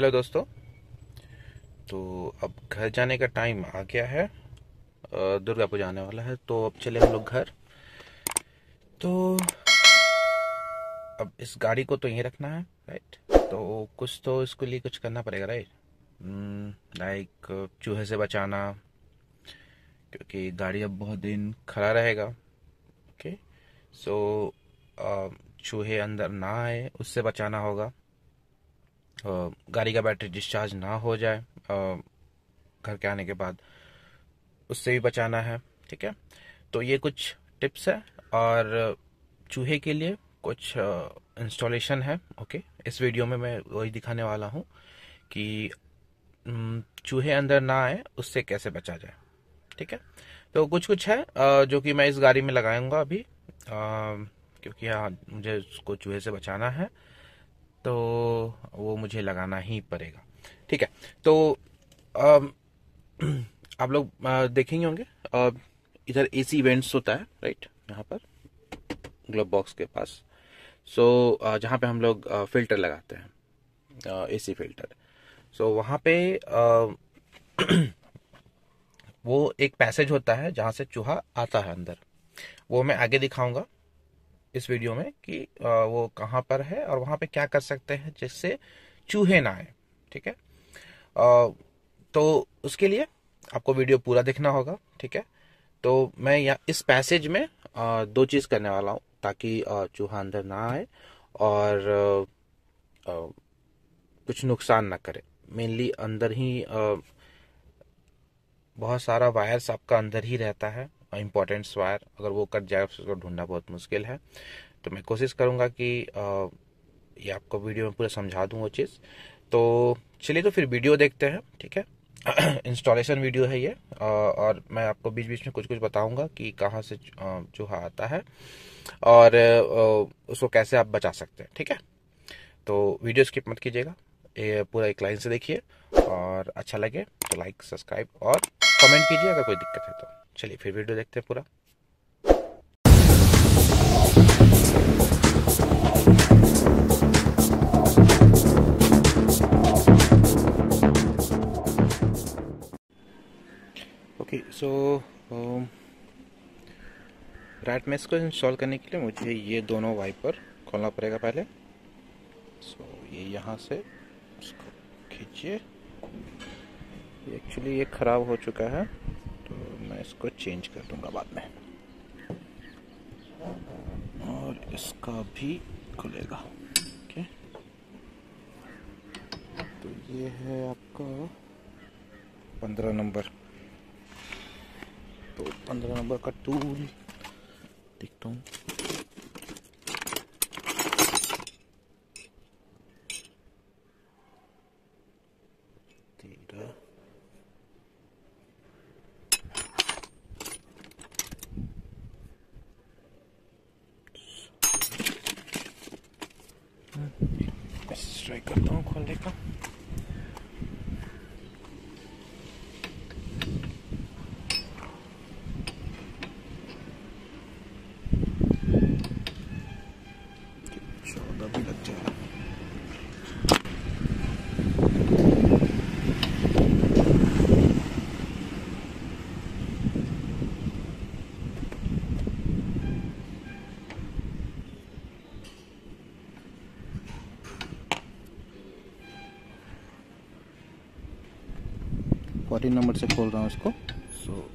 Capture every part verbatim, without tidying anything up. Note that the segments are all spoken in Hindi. हेलो दोस्तों, तो अब घर जाने का टाइम आ गया है। दुर्गापुर जाने वाला है, तो अब चले हम लोग घर। तो अब इस गाड़ी को तो यहीं रखना है, राइट। तो कुछ तो इसके लिए कुछ करना पड़ेगा, राइट। लाइक चूहे से बचाना, क्योंकि गाड़ी अब बहुत दिन खड़ा रहेगा। ओके, सो चूहे अंदर ना आए, उससे बचाना होगा। गाड़ी का बैटरी डिस्चार्ज ना हो जाए घर के आने के बाद, उससे भी बचाना है, ठीक है। तो ये कुछ टिप्स है, और चूहे के लिए कुछ इंस्टॉलेशन है। ओके, इस वीडियो में मैं वही दिखाने वाला हूँ कि चूहे अंदर ना आए, उससे कैसे बचा जाए, ठीक है। तो कुछ कुछ है जो कि मैं इस गाड़ी में लगाऊंगा अभी, क्योंकि हाँ मुझे उसको चूहे से बचाना है, तो वो मुझे लगाना ही पड़ेगा, ठीक है। तो आप लोग देखेंगे होंगे इधर एसी इवेंट्स होता है, राइट, यहाँ पर ग्लोब बॉक्स के पास। सो जहाँ पे हम लोग फिल्टर लगाते हैं, एसी फिल्टर। सो वहाँ पे वो एक पैसेज होता है जहाँ से चूहा आता है अंदर। वो मैं आगे दिखाऊंगा इस वीडियो में कि वो कहाँ पर है और वहाँ पे क्या कर सकते हैं जिससे चूहे ना आए, ठीक है। तो उसके लिए आपको वीडियो पूरा देखना होगा, ठीक है। तो मैं यहाँ इस पैसेज में दो चीज़ करने वाला हूँ ताकि चूहा अंदर ना आए और कुछ नुकसान ना करे। मेनली अंदर ही बहुत सारा वायर्स आपका अंदर ही रहता है, इम्पोर्टेंट्स वायर। अगर वो कट जाए तो उसको ढूंढना बहुत मुश्किल है। तो मैं कोशिश करूँगा कि आ, ये आपको वीडियो में पूरा समझा दूँ वो चीज़। तो चलिए, तो फिर वीडियो देखते हैं, ठीक है। इंस्टॉलेशन वीडियो है ये, आ, और मैं आपको बीच बीच में कुछ कुछ बताऊँगा कि कहाँ से चूहा आता है और आ, उसको कैसे आप बचा सकते हैं, ठीक है। तो वीडियो स्किप मत कीजिएगा, ये पूरा एक लाइन से देखिए, और अच्छा लगे तो लाइक, सब्सक्राइब और कमेंट कीजिए अगर कोई दिक्कत है तो। चलिए फिर वीडियो देखते हैं पूरा। ओके, सो राइट, मैं इसको इंस्टॉल करने के लिए मुझे ये दोनों वाइपर खोलना पड़ेगा पहले। सो so, ये यहाँ से इसको खींचिए। एक्चुअली ये ख़राब हो चुका है, मैं इसको चेंज कर दूंगा बाद में, और इसका भी खुलेगा, ओके। तो ये है आपका पंद्रह नंबर। तो पंद्रह नंबर का टूल देखता हूँ। तेरह ट्राई करता हूँ खोलने का। चौदह भी लग जाएगा। फोर्टीन नंबर से खोल रहा हूँ इसको। सो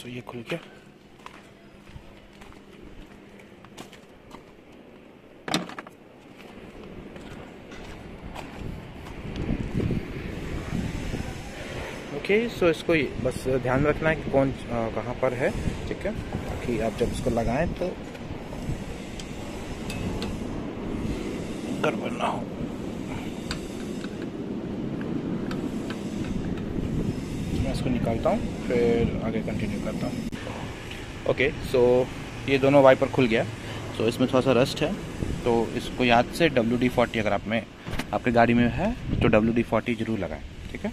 सो ये खुल गया। ओके, सो इसको बस ध्यान रखना है कि कौन कहाँ पर है, ठीक है, कि आप जब इसको लगाएं तो गड़बड़ ना हो। मैं इसको निकालता हूँ, फिर आगे कंटिन्यू करता हूँ। ओके, सो ये दोनों वाइपर खुल गया। सो इसमें थोड़ा सा रस्ट है, तो इसको याद से डब्ल्यू डी फोर्टी, अगर आप में आपके गाड़ी में है तो डब्ल्यू डी फोर्टी जरूर लगाएं, ठीक है।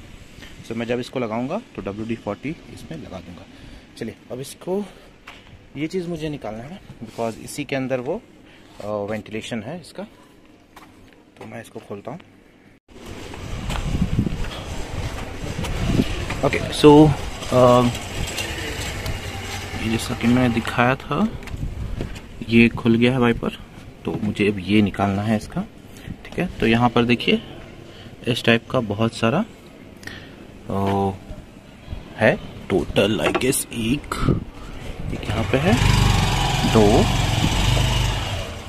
सो मैं जब इसको लगाऊंगा तो डब्ल्यू डी फोर्टी इसमें लगा दूंगा। चलिए अब इसको ये चीज़ मुझे निकालना है बिकॉज इसी के अंदर वो वेंटिलेशन है इसका, तो मैं इसको खोलता हूँ। ओके सो ये जैसा कि मैंने दिखाया था ये खुल गया है वाइपर, तो मुझे अब ये निकालना है इसका। ठीक है, तो यहाँ पर देखिए इस टाइप का बहुत सारा ओ, है टोटल आई गेस एक एक यहाँ पे है, दो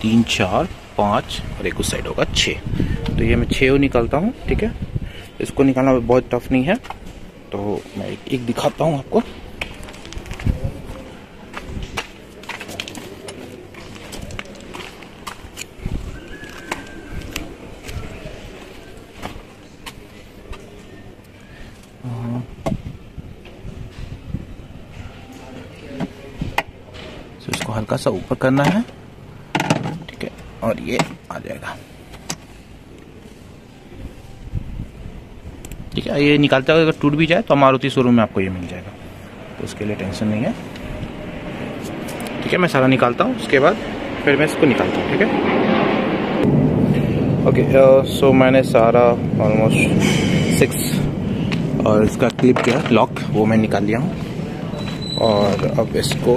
तीन चार पाँच और एक उस साइड होगा छः। तो ये मैं छः निकालता हूँ। ठीक है, इसको निकालना बहुत टफ नहीं है, तो मैं एक, एक दिखाता हूँ आपको। इसको हल्का सा ऊपर करना है, ठीक है, और ये आ जाएगा। ठीक है, ये निकालते हुए अगर टूट भी जाए तो मारुति शोरूम में आपको ये मिल जाएगा, तो उसके लिए टेंशन नहीं है। ठीक है, मैं सारा निकालता हूँ, उसके बाद फिर मैं इसको निकालता हूँ। ठीक है, ओके सो मैंने सारा ऑलमोस्ट सिक्स और इसका क्लिप क्या लॉक वो मैं निकाल लिया हूँ, और अब इसको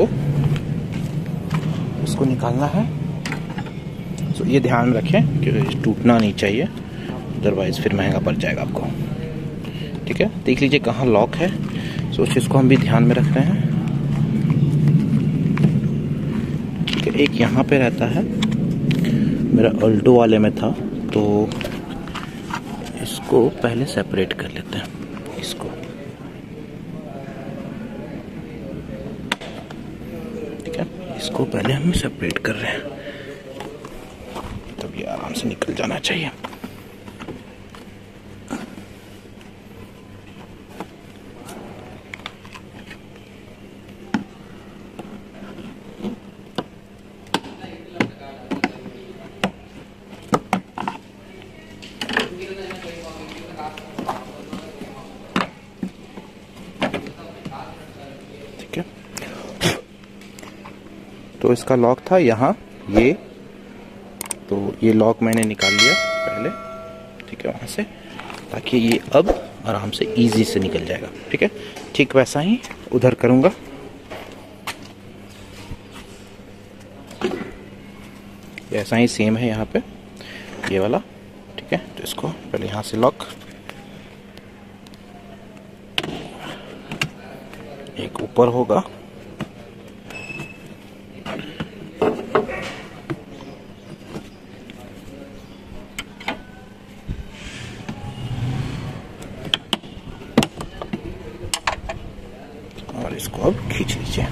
इसको निकालना है। सो so, ये ध्यान में रखें कि टूटना नहीं चाहिए, अदरवाइज फिर महंगा पड़ जाएगा आपको। ठीक है, देख लीजिए कहाँ लॉक है, सो so, इसको हम भी ध्यान में रख रहे हैं। ठीक है, एक यहाँ पे रहता है, मेरा अल्टो वाले में था, तो इसको पहले सेपरेट कर लेते हैं इसको। इसको पहले हम सेपरेट कर रहे हैं, तब ये आराम से निकल जाना चाहिए। ठीक है, तो इसका लॉक था यहाँ ये, तो ये लॉक मैंने निकाल लिया पहले। ठीक है, वहाँ से, ताकि ये अब आराम से इजी से निकल जाएगा। ठीक है, ठीक वैसा ही उधर करूँगा। ऐसा ही सेम है यहाँ पे ये वाला। ठीक है, तो इसको पहले यहाँ से लॉक, एक ऊपर होगा, इसको अब खींच लीजिए।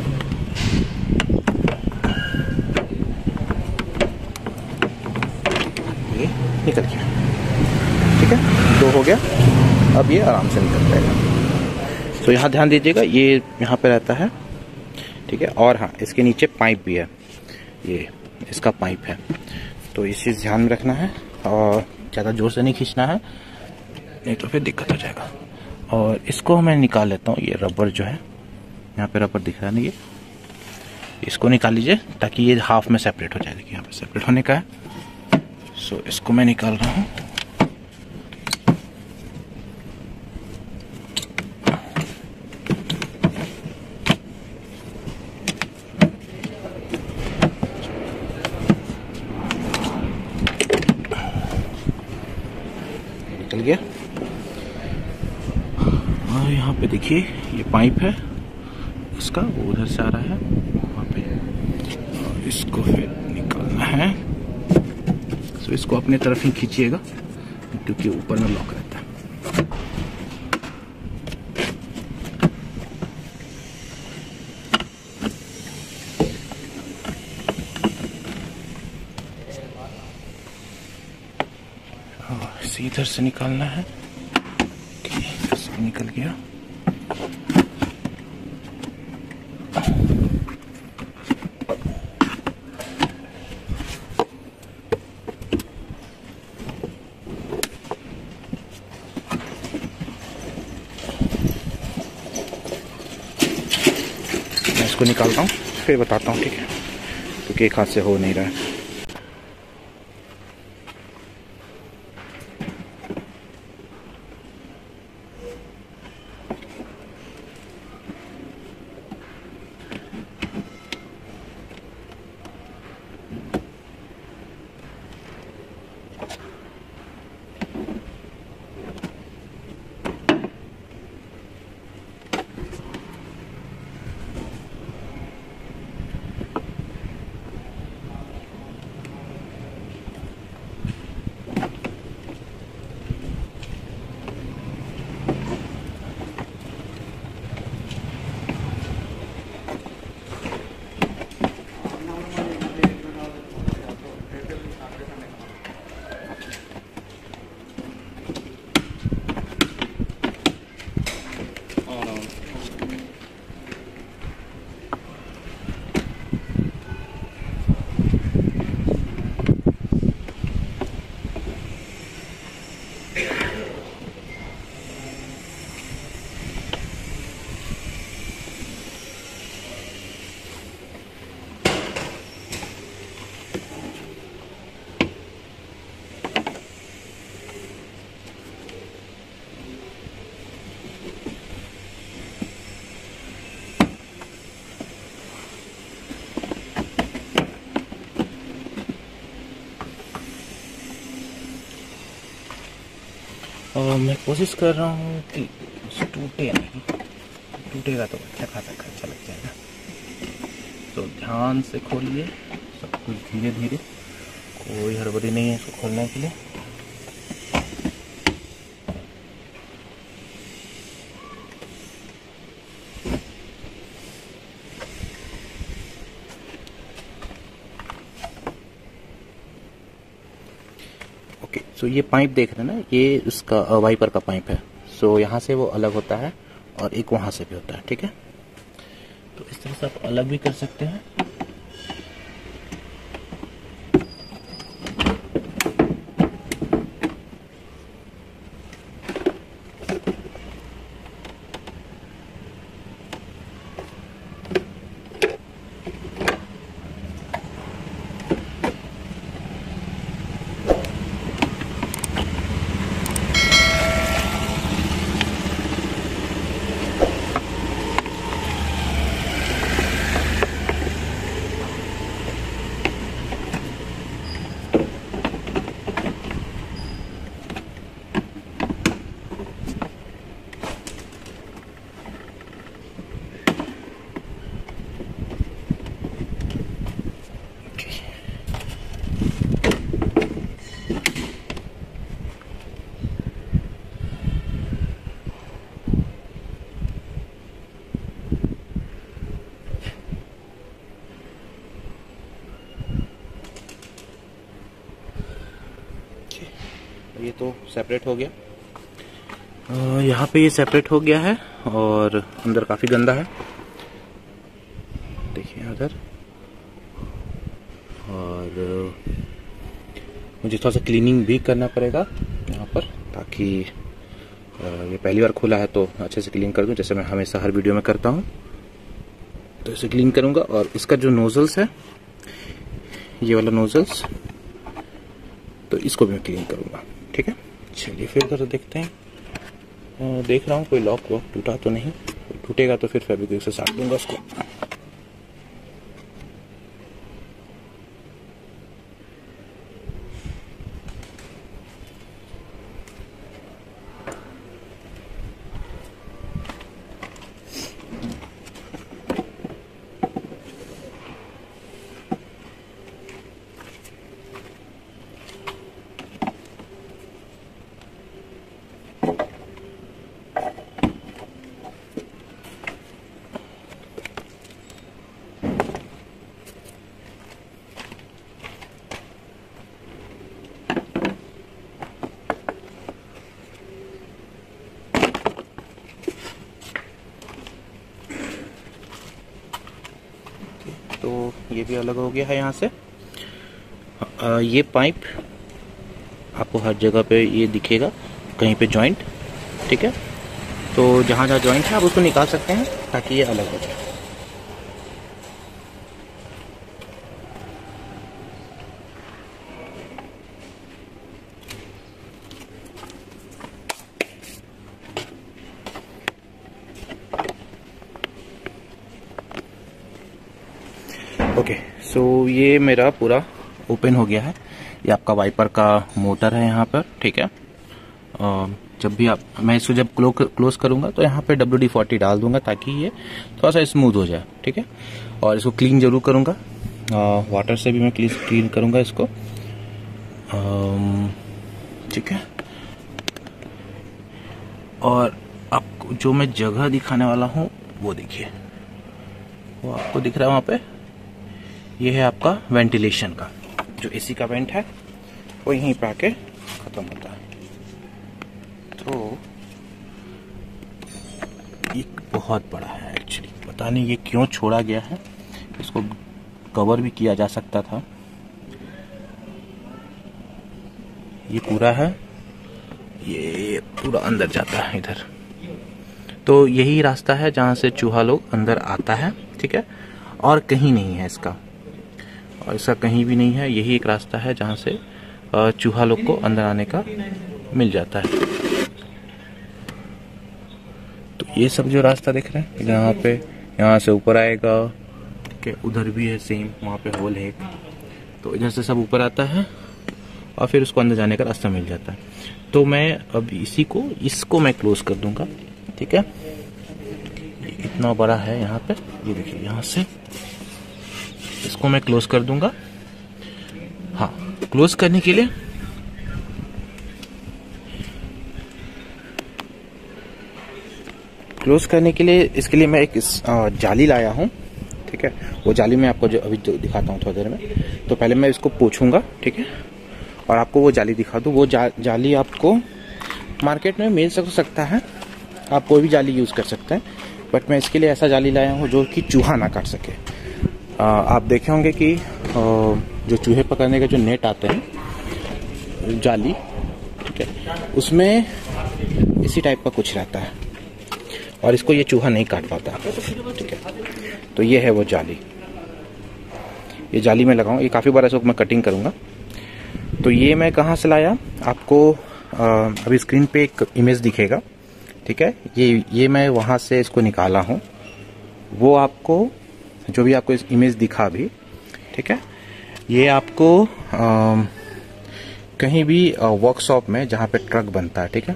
ये निकल गया। ठीक है, दो हो गया, अब ये आराम से निकल जाएगा। तो यहाँ ध्यान दीजिएगा, ये यहाँ पे रहता है। ठीक है, और हाँ इसके नीचे पाइप भी है, ये इसका पाइप है, तो इस चीज़ ध्यान में रखना है, और ज़्यादा जोर से नहीं खींचना है, नहीं तो फिर दिक्कत हो जाएगा। और इसको मैं निकाल लेता हूँ, ये रबर जो है यहाँ पे रबर दिख रहा है ना, ये इसको निकाल लीजिए ताकि ये हाफ में सेपरेट हो जाए। देखिए यहाँ पे सेपरेट होने का है, सो so, इसको मैं निकाल रहा हूँ। निकल गया, और यहाँ पे देखिए ये पाइप है इसका, वो उधर से आ रहा है वहाँ पे, और इसको फिर निकालना है। सो इसको अपने तरफ ही खींचिएगा, क्योंकि ऊपर में लॉक रहता है, और इसे इधर से निकालना है। निकल गया, इसको निकालता हूँ फिर बताता हूँ, ठीक है, क्योंकि एक हाथ से हो नहीं रहा है। और मैं कोशिश कर रहा हूँ कि टूटे नहीं, टूटेगा तो अच्छा खासा खर्चा लग जाएगा। तो ध्यान से खोलिए सब कुछ, धीरे धीरे, कोई हड़बड़ी नहीं है इसको खोलने के लिए। ओके, सो ये पाइप देख रहे हैं ना, ये उसका वाइपर का पाइप है। सो यहाँ से वो अलग होता है और एक वहाँ से भी होता है, ठीक है। तो इस तरह से आप अलग भी कर सकते हैं। ये तो सेपरेट हो गया, यहाँ पे ये सेपरेट हो गया है और अंदर काफी गंदा है, देखिए उधर। और मुझे थोड़ा सा क्लीनिंग भी करना पड़ेगा यहाँ पर, ताकि ये पहली बार खुला है तो अच्छे से क्लीन कर दूं, जैसे मैं हमेशा हर वीडियो में करता हूँ। तो इसे क्लीन करूँगा। और इसका जो नोजल्स है, ये वाला नोजल्स, तो इसको भी मैं क्लीन करूँगा, ठीक है। चलिए फिर उधर देखते हैं। देख रहा हूँ कोई लॉक वॉक टूटा तो नहीं, टूटेगा तो फिर फैब्रिक से साट दूंगा उसको। तो ये भी अलग हो गया है यहाँ से। आ, ये पाइप आपको हर जगह पे ये दिखेगा, कहीं पे जॉइंट, ठीक है। तो जहाँ जहाँ जॉइंट है आप उसको निकाल सकते हैं ताकि ये अलग हो जाए। ओके सो ये मेरा पूरा ओपन हो गया है। ये आपका वाइपर का मोटर है यहाँ पर, ठीक है। जब भी आप मैं इसको जब क्लो क्लोज करूँगा तो यहाँ पे डब्ल्यू डी फोर्टी डाल दूंगा ताकि ये थोड़ा सा स्मूथ हो जाए, ठीक है। और इसको क्लीन जरूर करूँगा, वाटर से भी मैं क्लीन क्लीन करूँगा इसको, ठीक है। और आपको जो मैं जगह दिखाने वाला हूँ वो देखिए, वो आपको दिख रहा है वहाँ पे। ये है आपका वेंटिलेशन का, जो एसी का वेंट है वो यहीं पे आके खत्म होता है। तो ये बहुत बड़ा है एक्चुअली, पता नहीं ये क्यों छोड़ा गया है। इसको कवर भी किया जा सकता था। ये पूरा है, ये पूरा अंदर जाता है इधर। तो यही रास्ता है जहाँ से चूहा लोग अंदर आता है, ठीक है। और कहीं नहीं है इसका, और इसका कहीं भी नहीं है। यही एक रास्ता है जहाँ से चूहा लोग को अंदर आने का मिल जाता है। तो ये सब जो रास्ता दिख रहा है यहाँ पे, यहाँ से ऊपर आएगा, ठीक है। उधर भी है सेम, वहाँ पे होल है। तो इधर से सब ऊपर आता है और फिर उसको अंदर जाने का रास्ता मिल जाता है। तो मैं अब इसी को इसको मैं क्लोज कर दूंगा, ठीक है। इतना बड़ा है यहाँ पे, ये देखिए यहाँ से इसको मैं क्लोज कर दूंगा। हाँ, क्लोज करने के लिए क्लोज करने के लिए इसके लिए मैं एक जाली लाया हूँ, ठीक है। वो जाली मैं आपको जो अभी दिखाता हूँ थोड़ी देर में। तो पहले मैं इसको पोंछूंगा, ठीक है, और आपको वो जाली दिखा दूँ। वो जा, जाली आपको मार्केट में मिल सकता है, आप कोई भी जाली यूज़ कर सकते हैं, बट मैं इसके लिए ऐसा जाली लाया हूँ जो कि चूहा ना काट सके। आ, आप देखे होंगे कि आ, जो चूहे पकड़ने के जो नेट आते हैं, जाली, ठीक है, उसमें इसी टाइप का कुछ रहता है और इसको ये चूहा नहीं काट पाता, ठीक है। तो ये है वो जाली, ये जाली मैं लगाऊँ, ये काफ़ी बार इसको मैं कटिंग करूँगा। तो ये मैं कहाँ से लाया आपको, आ, अभी स्क्रीन पे एक इमेज दिखेगा, ठीक है। ये ये मैं वहाँ से इसको निकाला हूँ, वो आपको जो भी आपको इस इमेज दिखा भी, ठीक है। ये आपको आ, कहीं भी वर्कशॉप में जहाँ पे ट्रक बनता है, ठीक है,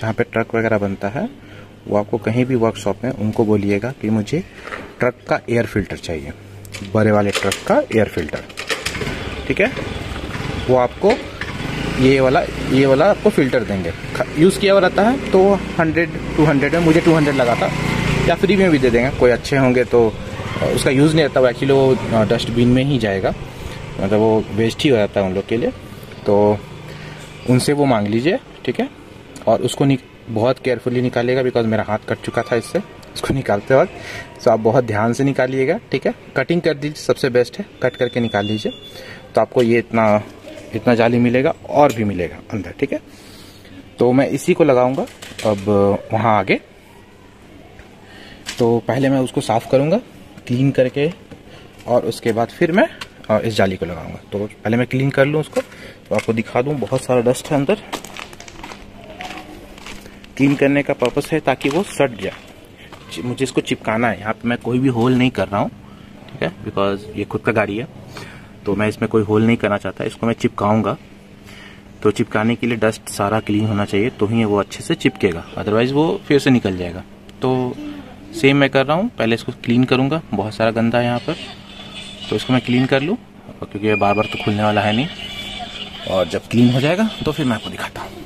जहाँ पे ट्रक वगैरह बनता है, वो आपको कहीं भी वर्कशॉप में उनको बोलिएगा कि मुझे ट्रक का एयर फिल्टर चाहिए, बड़े वाले ट्रक का एयर फिल्टर, ठीक है। वो आपको ये वाला ये वाला आपको फ़िल्टर देंगे। यूज़ किया हुआ रहता है तो हंड्रेड टू हंड्रेड में, मुझे टू हंड्रेड लगा था, या फ्री में भी दे देंगे। कोई अच्छे होंगे तो उसका यूज़ नहीं रहता, वो एक्चुअली वो डस्टबिन में ही जाएगा, मतलब तो वो वेस्ट ही हो जाता है उन लोग के लिए। तो उनसे वो मांग लीजिए, ठीक है। और उसको बहुत केयरफुली निकालिएगा, बिकॉज मेरा हाथ कट चुका था इससे, उसको निकालते वक्त। सो आप बहुत ध्यान से निकालिएगा, ठीक है। कटिंग कर दीजिए, सबसे बेस्ट है, कट करके निकाल लीजिए। तो आपको ये इतना इतना जाली मिलेगा और भी मिलेगा अंदर, ठीक है। तो मैं इसी को लगाऊंगा अब वहाँ आगे। तो पहले मैं उसको साफ करूंगा, क्लीन करके, और उसके बाद फिर मैं इस जाली को लगाऊंगा। तो पहले मैं क्लीन कर लूँ उसको, तो आपको दिखा दूँ। बहुत सारा डस्ट है अंदर। क्लीन करने का पर्पस है ताकि वो सट जाए, मुझे इसको चिपकाना है। यहाँ पर मैं कोई भी होल नहीं कर रहा हूँ, ठीक है, बिकॉज ये खुद का गाड़ी है, तो मैं इसमें कोई होल नहीं करना चाहता। इसको मैं चिपकाऊंगा, तो चिपकाने के लिए डस्ट सारा क्लीन होना चाहिए, तो ही वो अच्छे से चिपकेगा, अदरवाइज वो फिर से निकल जाएगा। तो सेम मैं कर रहा हूँ, पहले इसको क्लीन करूँगा। बहुत सारा गंदा है यहाँ पर, तो इसको मैं क्लीन कर लूँ, क्योंकि ये बार बार तो खुलने वाला है नहीं। और जब क्लीन हो जाएगा तो फिर मैं आपको दिखाता हूँ।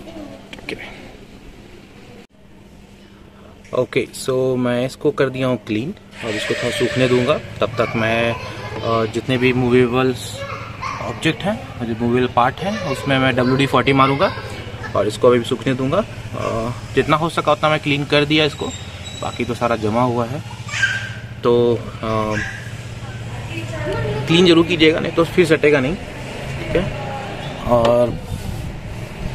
ओके सो मैं इसको कर दिया हूँ क्लीन, और इसको थोड़ा सूखने दूँगा। तब तक मैं जितने भी मूवेबल्स ऑब्जेक्ट हैं, जो मूवेबल पार्ट हैं, उसमें मैं डब्ल्यू डी फोर्टी मारूँगा और इसको अभी सूखने दूँगा। जितना हो सका उतना मैं क्लीन कर दिया इसको, बाकी तो सारा जमा हुआ है। तो क्लीन जरूर कीजिएगा, नहीं तो फिर सटेगा नहीं, ठीक है। और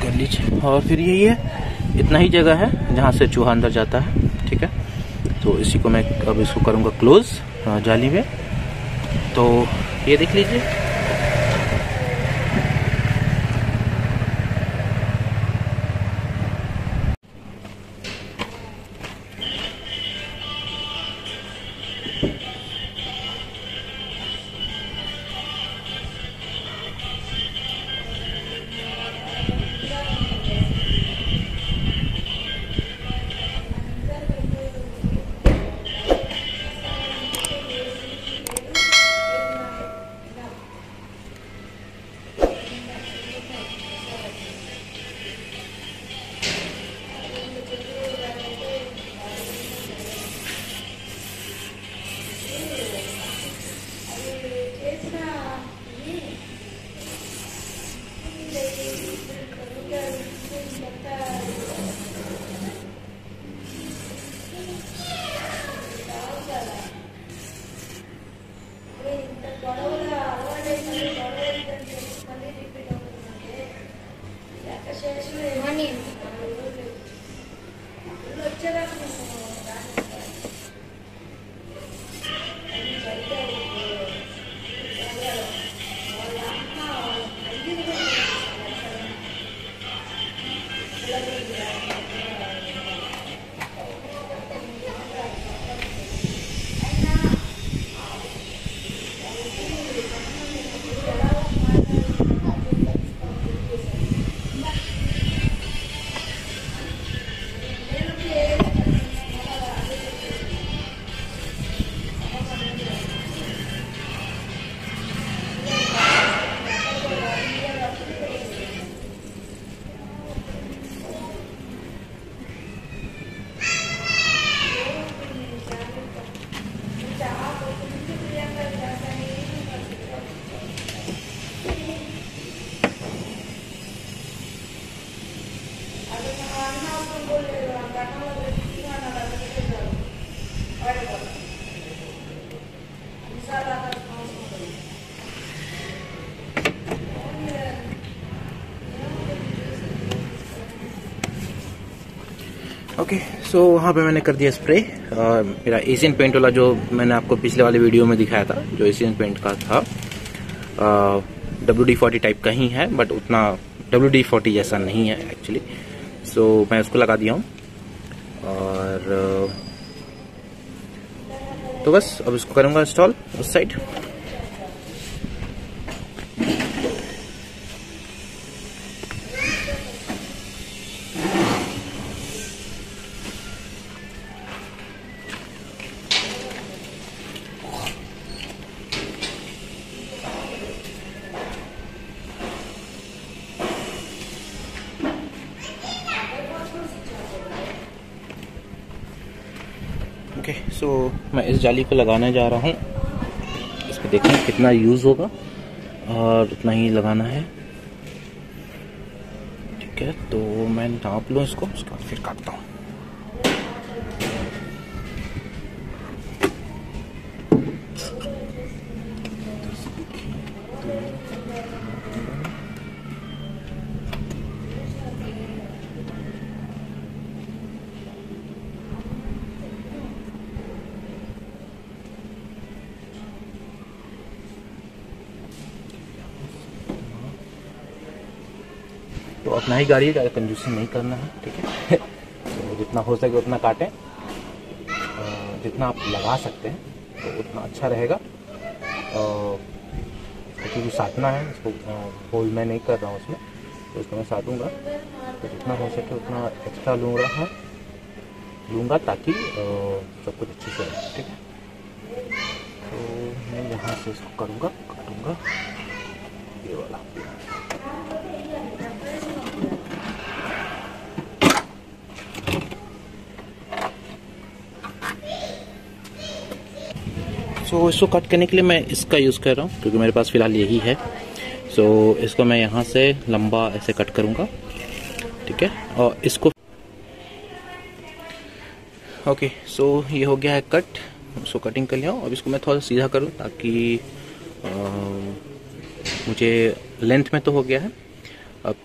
कर लीजिए। और फिर यही है, इतना ही जगह है जहाँ से चूहा अंदर जाता है, ठीक है। तो इसी को मैं अब इसको करूँगा क्लोज जाली में। तो ये देख लीजिए, ओके okay, सो so, वहाँ पे मैंने कर दिया स्प्रे। मेरा एशियन पेंट वाला जो मैंने आपको पिछले वाले वीडियो में दिखाया था, जो एशियन पेंट का था, डब्ल्यू डी फोर्टी टाइप का ही है, बट उतना डब्ल्यू डी फोर्टी जैसा नहीं है एक्चुअली। सो so, मैं उसको लगा दिया हूँ और तो बस अब इसको करूँगा इंस्टॉल उस side. Okay okay, so so, मैं इस जाली को लगाने जा रहा हूँ। इसको देखें कितना यूज़ होगा और उतना ही लगाना है। ठीक है, तो मैं नाप लूँ इसको, उसका फिर काटता हूँ। तो अपना ही गाड़ी है, ज़्यादा कंजूसी नहीं करना है, ठीक है। तो जितना हो सके उतना काटें, जितना आप लगा सकते हैं तो उतना अच्छा रहेगा, क्योंकि साटना है इसको। होल मैं नहीं कर रहा हूँ उसमें, तो उसको मैं साटूँगा, तो जितना हो सके उतना एक्स्ट्रा लूँगा है लूँगा ताकि सब कुछ अच्छे से रहे, ठीक है। तो मैं यहाँ से इसको करूँगा, काटूँगा ये वाला। सो so, इसको कट करने के लिए मैं इसका यूज़ कर रहा हूँ, क्योंकि मेरे पास फ़िलहाल यही है। सो so, इसको मैं यहाँ से लंबा ऐसे कट करूँगा, ठीक है। और इसको ओके okay, सो so, ये हो गया है कट। सो so, कटिंग कर लिया हूँ। अब इसको मैं थोड़ा सीधा करूँ ताकि आ, मुझे लेंथ में तो हो गया है, अब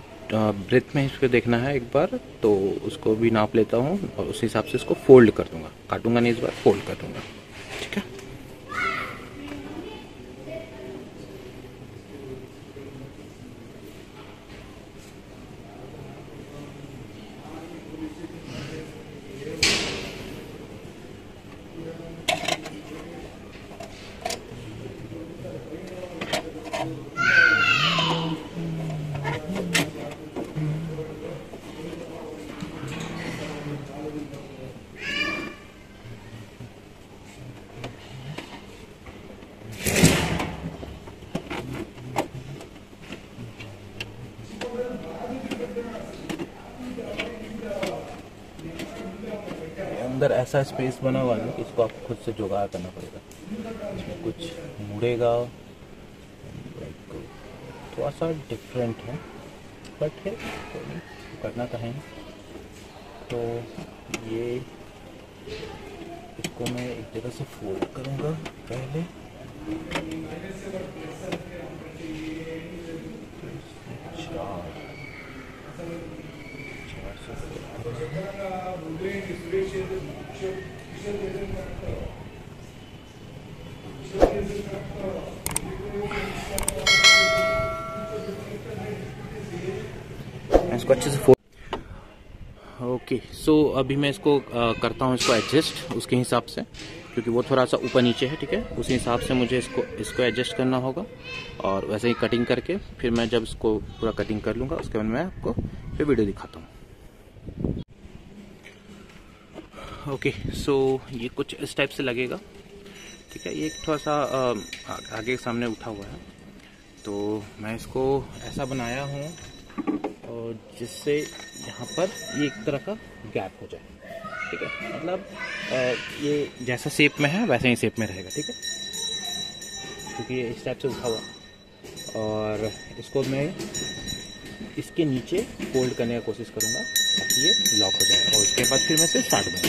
ब्रेथ में इसको देखना है एक बार, तो उसको भी नाप लेता हूँ और उस हिसाब से इसको फोल्ड कर दूँगा। काटूँगा नहीं इस बार, फोल्ड कर दूँगा, ठीक है। अंदर ऐसा स्पेस बना हुआ है कि इसको आपको खुद से जुगाड़ करना पड़ेगा। इसमें कुछ मुड़ेगा, थोड़ा सा डिफरेंट है, बट है तो करना कहें तो ये। इसको मैं एक जगह से फोल्ड करूँगा पहले, चार चार इसको अच्छे से ओके सो अभी मैं इसको आ, करता हूँ इसको एडजस्ट उसके हिसाब से, क्योंकि वो थोड़ा सा ऊपर नीचे है, ठीक है। उसी हिसाब से मुझे इसको इसको एडजस्ट करना होगा और वैसे ही कटिंग करके फिर मैं जब इसको पूरा कटिंग कर लूँगा उसके बाद मैं आपको फिर वीडियो दिखाता हूँ। ओके सो ये कुछ इस टाइप से लगेगा, ठीक है। ये थोड़ा सा आ, आगे सामने उठा हुआ है, तो मैं इसको ऐसा बनाया हूँ और जिससे यहाँ पर ये एक तरह का गैप हो जाए, ठीक है। मतलब ये जैसा शेप में है वैसे ही शेप में रहेगा, ठीक है, क्योंकि ये इस टाइप से उठा हुआ। और इसको मैं इसके नीचे फोल्ड करने का कोशिश करूँगा ताकि ये लॉक हो जाए और उसके बाद फिर मैं इसे स्टार्ट करूँगा,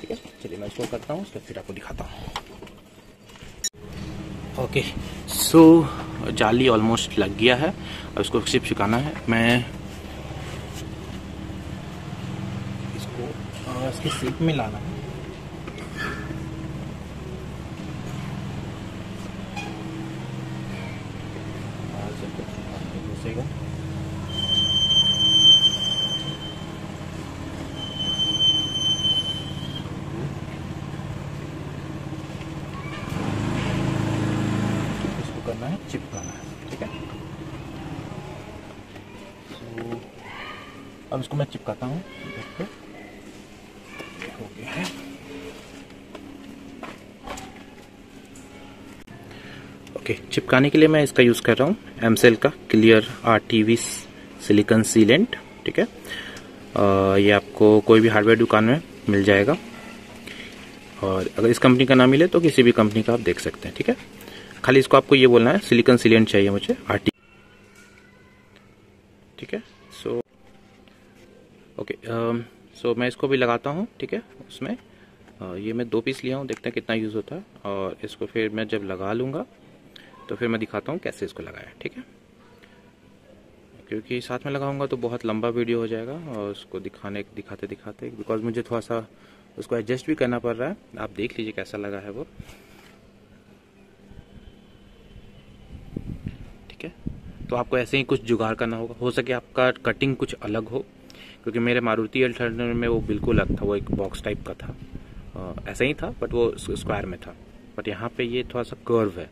ठीक है। चलिए मैं इसको करता हूँ उसके फिर आपको दिखाता हूँ। ओके सो जाली ऑलमोस्ट लग गया है, अब इसको सिर्फ चिपकाना है। मैं इसके शेप में लाना है, इसको करना है चिपकाना है, ठीक है। तो अब इसको मैं चिपकाता हूँ, हो गया है। ओके okay, चिपकाने के लिए मैं इसका यूज़ कर रहा हूँ एमसेल का क्लियर आरटीवी सिलिकॉन सीलेंट, ठीक है। आ, ये आपको कोई भी हार्डवेयर दुकान में मिल जाएगा और अगर इस कंपनी का ना मिले तो किसी भी कंपनी का आप देख सकते हैं, ठीक है। खाली इसको आपको ये बोलना है सिलिकॉन सीलेंट चाहिए मुझे आरटी, ठीक है। सो ओके सो so, मैं इसको भी लगाता हूँ, ठीक है। उसमें आ, ये मैं दो पीस लिया हूँ, देखते हैं कितना यूज़ होता है। और इसको फिर मैं जब लगा लूँगा तो फिर मैं दिखाता हूँ कैसे इसको लगाया, ठीक है, क्योंकि साथ में लगाऊँगा तो बहुत लंबा वीडियो हो जाएगा और उसको दिखाने दिखाते दिखाते बिकॉज मुझे थोड़ा सा उसको एडजस्ट भी करना पड़ रहा है। आप देख लीजिए कैसा लगा है वो, ठीक है। तो आपको ऐसे ही कुछ जुगाड़ करना होगा, हो सके आपका कटिंग कुछ अलग हो, क्योंकि मेरे मारुति अल्टो आठ सौ में वो बिल्कुल अलग था, वो एक बॉक्स टाइप का था, आ, ऐसा ही था बट वो स्क्वायर में था, बट यहाँ पे ये थोड़ा सा कर्व है,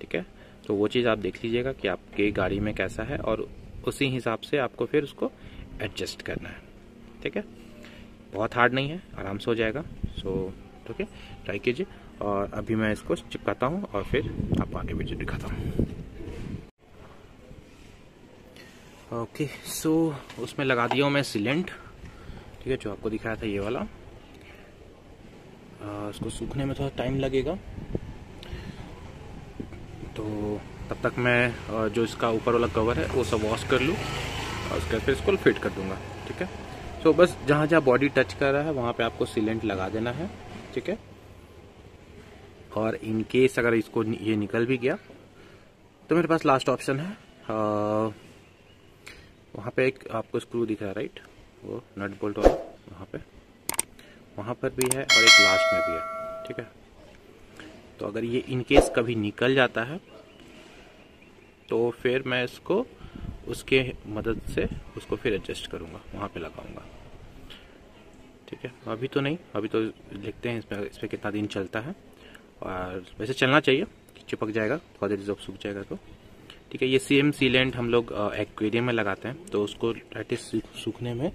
ठीक है। तो वो चीज़ आप देख लीजिएगा कि आपके गाड़ी में कैसा है और उसी हिसाब से आपको फिर उसको एडजस्ट करना है, ठीक है। बहुत हार्ड नहीं है, आराम से हो जाएगा। सो ठीक है, ट्राई कीजिए। और अभी मैं इसको चिपकाता हूँ और फिर आपको आगे वीडियो दिखाता हूँ। ओके okay, सो so, उसमें लगा दिया हूँ मैं सीलेंट, ठीक है, जो आपको दिखाया था ये वाला। आ, इसको सूखने में थोड़ा टाइम लगेगा, तो तब तक मैं जो इसका ऊपर वाला कवर है वो सब वॉश कर लूँ और उसके फिर इसको फिट कर दूँगा, ठीक है। सो so, बस जहाँ जहाँ बॉडी टच कर रहा है वहाँ पे आपको सीलेंट लगा देना है, ठीक है। और इनकेस अगर इसको ये निकल भी गया तो मेरे पास लास्ट ऑप्शन है, आ, वहाँ पे एक आपको स्क्रू दिख रहा है राइट, वो नट बोल्ट वाला, वहाँ पे वहाँ पर भी है और एक लास्ट में भी है, ठीक है। तो अगर ये इनकेस कभी निकल जाता है तो फिर मैं इसको उसके मदद से उसको फिर एडजस्ट करूँगा, वहाँ पे लगाऊंगा, ठीक है। अभी तो नहीं, अभी तो देखते हैं इसमें इस पर कितना दिन चलता है। और वैसे चलना चाहिए, चिपक जाएगा थोड़ा देर जब सूख जाएगा तो, ठीक है। ये सेम सीलेंट हम लोग एक्वेरियम में लगाते हैं, तो उसको एटलीस्ट सूखने में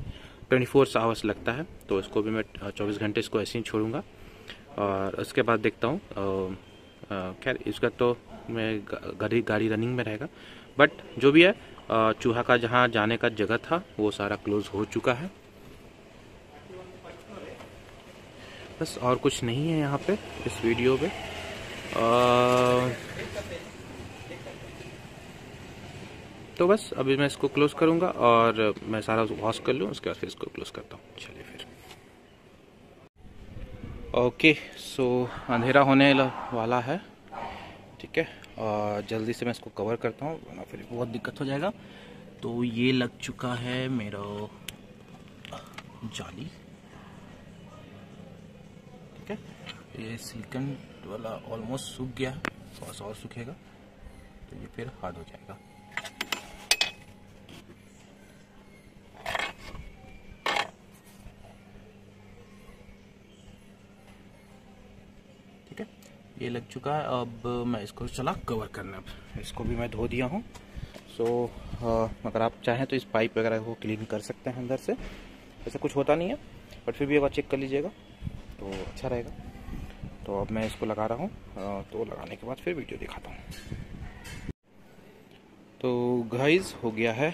चौबीस आवर्स लगता है, तो इसको भी मैं चौबीस घंटे इसको ऐसे ही छोड़ूंगा और उसके बाद देखता हूँ। खैर इसका तो मैं गाड़ी गाड़ी रनिंग में रहेगा, बट जो भी है आ, चूहा का जहाँ जाने का जगह था वो सारा क्लोज हो चुका है, बस और कुछ नहीं है यहाँ पे इस वीडियो पे। आ, तो बस अभी मैं इसको क्लोज करूंगा और मैं सारा वॉश कर लूँ उसके बाद फिर इसको क्लोज करता हूँ। चलिए फिर ओके सो अंधेरा होने वाला है, ठीक है, और जल्दी से मैं इसको कवर करता हूँ वरना फिर बहुत दिक्कत हो जाएगा। तो ये लग चुका है मेरा जाली, ठीक है। ये सिलिकॉन वाला ऑलमोस्ट सूख गया, थोड़ा सा और सूखेगा तो ये फिर हार्ड हो जाएगा। ठीक है, ये लग चुका है। अब मैं इसको चला कवर करने, अब इसको भी मैं धो दिया हूँ। सो अगर आप चाहें तो इस पाइप वगैरह को क्लीन कर सकते हैं अंदर से, ऐसा कुछ होता नहीं है बट फिर भी एक बार चेक कर लीजिएगा तो अच्छा रहेगा। तो अब मैं इसको लगा रहा हूँ, तो लगाने के बाद फिर वीडियो दिखाता हूँ। तो गाइस हो गया है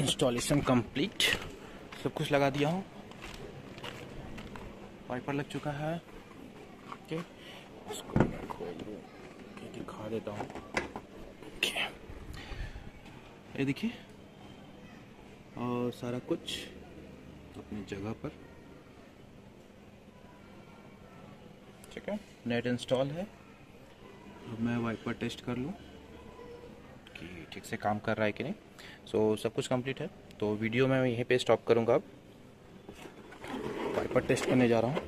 इंस्टॉलेशन कंप्लीट, सब कुछ लगा दिया हूँ, वाइपर लग चुका है। ओके, इसको मैं खोल दिखा देता हूँ। ओके, ये देखिए और सारा कुछ अपनी जगह पर, ठीक है। नेट इंस्टॉल है, अब मैं वाइपर टेस्ट कर लूँ कि ठीक से काम कर रहा है कि नहीं। सो so, सब कुछ कंप्लीट है, तो वीडियो मैं यहीं पे स्टॉप करूँगा। अब वाइपर टेस्ट करने जा रहा हूँ।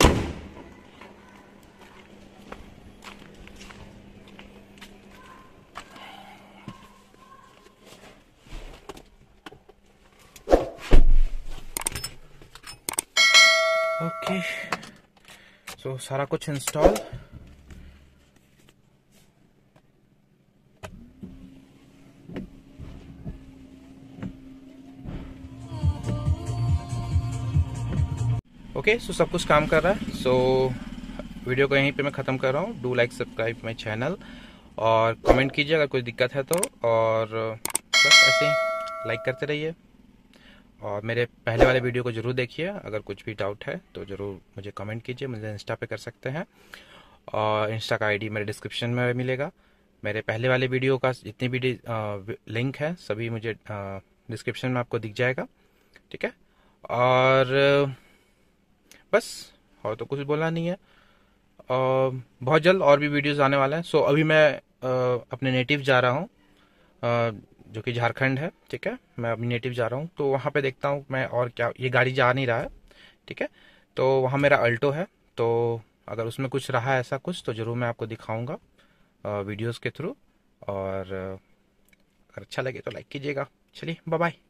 ओके, सो सारा कुछ इंस्टॉल, ओके, सो सब कुछ काम कर रहा है। सो so, वीडियो को यहीं पे मैं खत्म कर रहा हूँ। Do like subscribe my channel और कमेंट कीजिए अगर कोई दिक्कत है तो, और बस ऐसे ही लाइक करते रहिए। और मेरे पहले वाले वीडियो को ज़रूर देखिए, अगर कुछ भी डाउट है तो ज़रूर मुझे कमेंट कीजिए, मुझे इंस्टा पे कर सकते हैं। और इंस्टा का आईडी मेरे डिस्क्रिप्शन में मिलेगा। मेरे पहले वाले वीडियो का जितनी भी लिंक है सभी मुझे डिस्क्रिप्शन में आपको दिख जाएगा, ठीक है। और बस और तो कुछ बोला नहीं है। और बहुत जल्द और भी वीडियोज़ आने वाले हैं। सो अभी मैं अपने नेटिव जा रहा हूँ जो कि झारखंड है, ठीक है। मैं अभी नेटिव जा रहा हूँ तो वहाँ पे देखता हूँ मैं और क्या, ये गाड़ी जा नहीं रहा है, ठीक है। तो वहाँ मेरा अल्टो है, तो अगर उसमें कुछ रहा ऐसा कुछ तो ज़रूर मैं आपको दिखाऊंगा वीडियोस के थ्रू। और अगर अच्छा लगे तो लाइक कीजिएगा। चलिए, बाय बाय।